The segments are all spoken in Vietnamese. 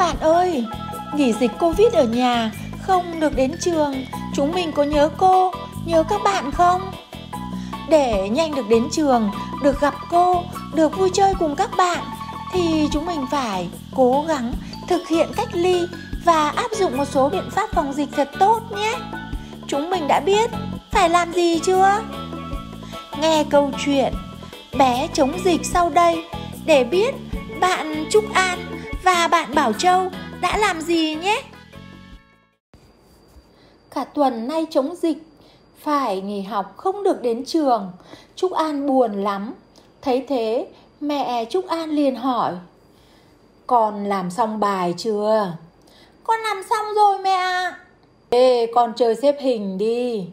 bạn ơi, nghỉ dịch Covid ở nhà, không được đến trường, chúng mình có nhớ cô, nhớ các bạn không? Để nhanh được đến trường, được gặp cô, được vui chơi cùng các bạn, thì chúng mình phải cố gắng thực hiện cách ly và áp dụng một số biện pháp phòng dịch thật tốt nhé. Chúng mình đã biết phải làm gì chưa? Nghe câu chuyện bé chống dịch sau đây để biết bạn Trúc An và bạn Bảo Châu đã làm gì nhé. Cả tuần nay chống dịch, phải nghỉ học không được đến trường. Trúc An buồn lắm. Thấy thế, mẹ Trúc An liền hỏi: "Con làm xong bài chưa?" "Con làm xong rồi mẹ ạ." "Ê, con chơi xếp hình đi."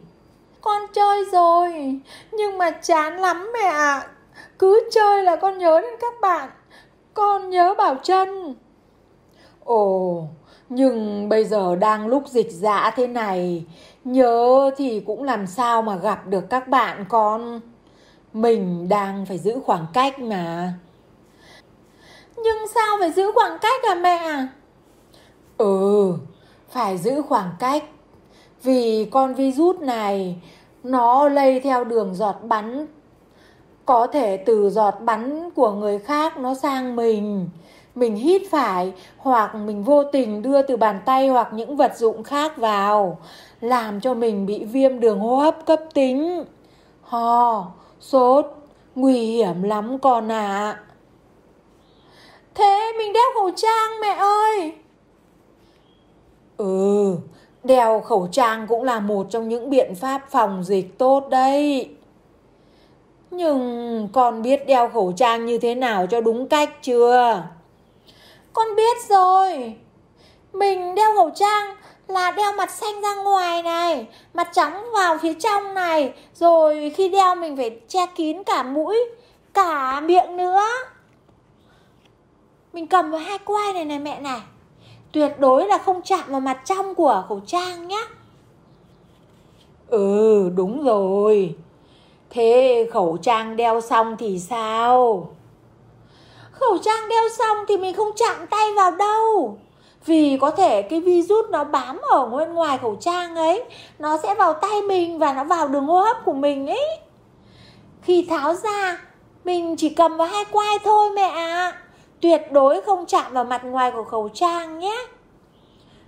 "Con chơi rồi, nhưng mà chán lắm mẹ ạ. Cứ chơi là con nhớ đến các bạn. Con nhớ Bảo Trân." "Ồ, nhưng bây giờ đang lúc dịch dã thế này, nhớ thì cũng làm sao mà gặp được các bạn con. Mình đang phải giữ khoảng cách mà." "Nhưng sao phải giữ khoảng cách à mẹ?" "Ừ, phải giữ khoảng cách. Vì con virus này nó lây theo đường giọt bắn. Có thể từ giọt bắn của người khác nó sang mình. Mình hít phải hoặc mình vô tình đưa từ bàn tay hoặc những vật dụng khác vào, làm cho mình bị viêm đường hô hấp cấp tính, ho, sốt, nguy hiểm lắm con ạ." "Thế mình đeo khẩu trang mẹ ơi." "Ừ, đeo khẩu trang cũng là một trong những biện pháp phòng dịch tốt đấy. Nhưng con biết đeo khẩu trang như thế nào cho đúng cách chưa?" "Con biết rồi. Mình đeo khẩu trang là đeo mặt xanh ra ngoài này, mặt trắng vào phía trong này. Rồi khi đeo mình phải che kín cả mũi, cả miệng nữa. Mình cầm vào hai quai này này mẹ này. Tuyệt đối là không chạm vào mặt trong của khẩu trang nhé." "Ừ, đúng rồi. Thế khẩu trang đeo xong thì sao?" "Khẩu trang đeo xong thì mình không chạm tay vào đâu. Vì có thể cái virus nó bám ở bên ngoài khẩu trang ấy, nó sẽ vào tay mình và nó vào đường hô hấp của mình ấy. Khi tháo ra, mình chỉ cầm vào hai quai thôi mẹ ạ. Tuyệt đối không chạm vào mặt ngoài của khẩu trang nhé."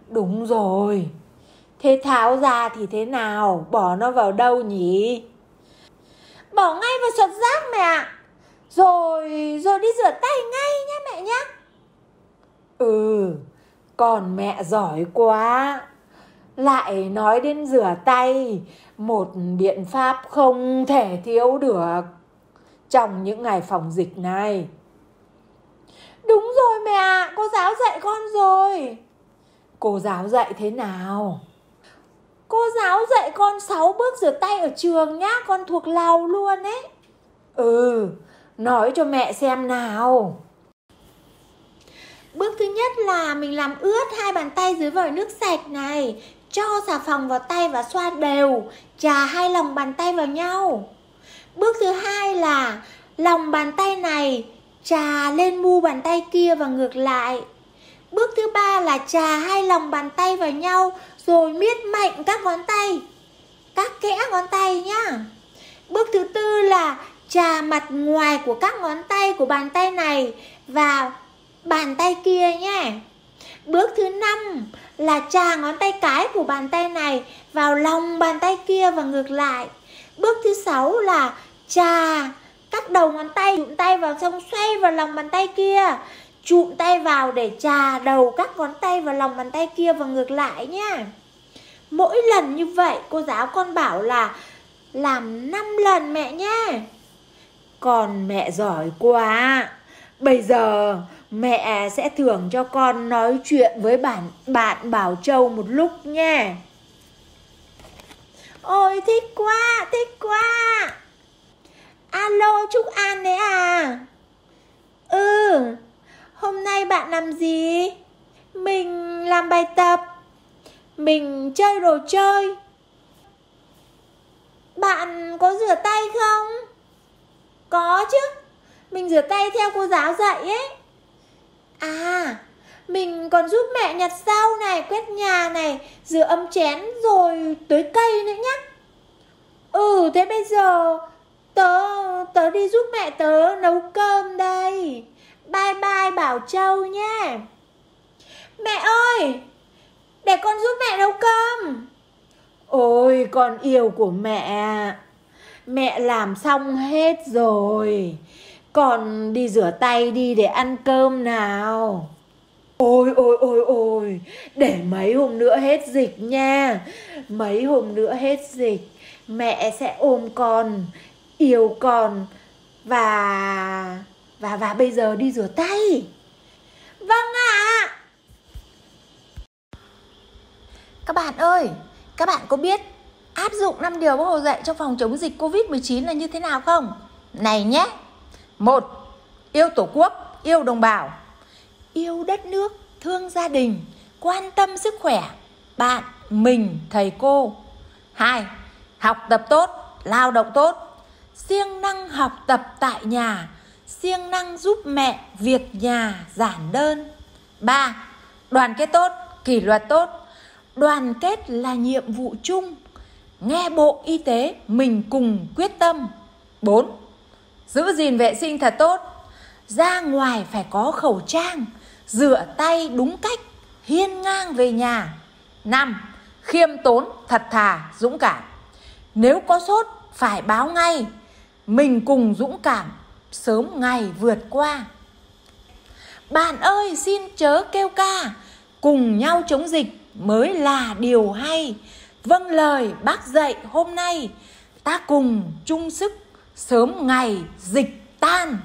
"Đúng rồi. Thế tháo ra thì thế nào? Bỏ nó vào đâu nhỉ?" "Bỏ ngay vào sọt rác mẹ ạ. Rồi đi rửa tay ngay nhá mẹ nhá." "Ừ, con mẹ giỏi quá. Lại nói đến rửa tay, một biện pháp không thể thiếu được trong những ngày phòng dịch này." "Đúng rồi mẹ ạ, cô giáo dạy con rồi." "Cô giáo dạy thế nào?" "Cô giáo dạy con 6 bước rửa tay ở trường nhá, con thuộc lầu luôn ấy." "Ừ, nói cho mẹ xem nào." "Bước thứ nhất là mình làm ướt hai bàn tay dưới vòi nước sạch này, cho xà phòng vào tay và xoa đều, chà hai lòng bàn tay vào nhau. Bước thứ hai là lòng bàn tay này chà lên mu bàn tay kia và ngược lại. Bước thứ ba là chà hai lòng bàn tay vào nhau rồi miết mạnh các ngón tay, các kẽ ngón tay nhá. Bước thứ tư là chà mặt ngoài của các ngón tay của bàn tay này và bàn tay kia nhé. Bước thứ năm là chà ngón tay cái của bàn tay này vào lòng bàn tay kia và ngược lại. Bước thứ sáu là chà các đầu ngón tay, chụm tay vào xong xoay vào lòng bàn tay kia, chụm tay vào để chà đầu các ngón tay vào lòng bàn tay kia và ngược lại nhé. Mỗi lần như vậy cô giáo con bảo là làm 5 lần mẹ nhé." "Con mẹ giỏi quá. Bây giờ mẹ sẽ thưởng cho con nói chuyện với bạn Bảo Châu một lúc nhé." "Ôi thích quá, thích quá. Alo Trúc An đấy à?" "Ừ, hôm nay bạn làm gì?" "Mình làm bài tập, mình chơi đồ chơi." "Bạn có rửa tay không?" "Có chứ, mình rửa tay theo cô giáo dạy ấy." "À, Mình còn giúp mẹ nhặt rau này, quét nhà này, rửa ấm chén rồi tưới cây nữa nhá. Ừ, thế bây giờ tớ đi giúp mẹ tớ nấu cơm đây. Bye bye Bảo Châu nha. Mẹ ơi, để con giúp mẹ nấu cơm. Ôi con yêu của mẹ, mẹ làm xong hết rồi. Con đi rửa tay đi để ăn cơm nào. Ôi, để mấy hôm nữa hết dịch nha. Mấy hôm nữa hết dịch, mẹ sẽ ôm con, yêu con. Và bây giờ đi rửa tay. Vâng ạ. Các bạn ơi, các bạn có biết áp dụng 5 điều bác Hồ dạy trong phòng chống dịch Covid-19 là như thế nào không? Này nhé. 1. Yêu Tổ quốc, yêu đồng bào, yêu đất nước, thương gia đình, quan tâm sức khỏe, bạn, mình, thầy cô. 2. Học tập tốt, lao động tốt, siêng năng học tập tại nhà, siêng năng giúp mẹ, việc nhà, giản đơn. 3. Đoàn kết tốt, kỷ luật tốt, đoàn kết là nhiệm vụ chung, nghe Bộ Y tế mình cùng quyết tâm. 4. Giữ gìn vệ sinh thật tốt, ra ngoài phải có khẩu trang, rửa tay đúng cách, hiên ngang về nhà. 5. Khiêm tốn, thật thà, dũng cảm. Nếu có sốt phải báo ngay, mình cùng dũng cảm, sớm ngày vượt qua. Bạn ơi, xin chớ kêu ca, cùng nhau chống dịch mới là điều hay. Vâng lời bác dạy hôm nay, ta cùng chung sức sớm ngày dịch tan.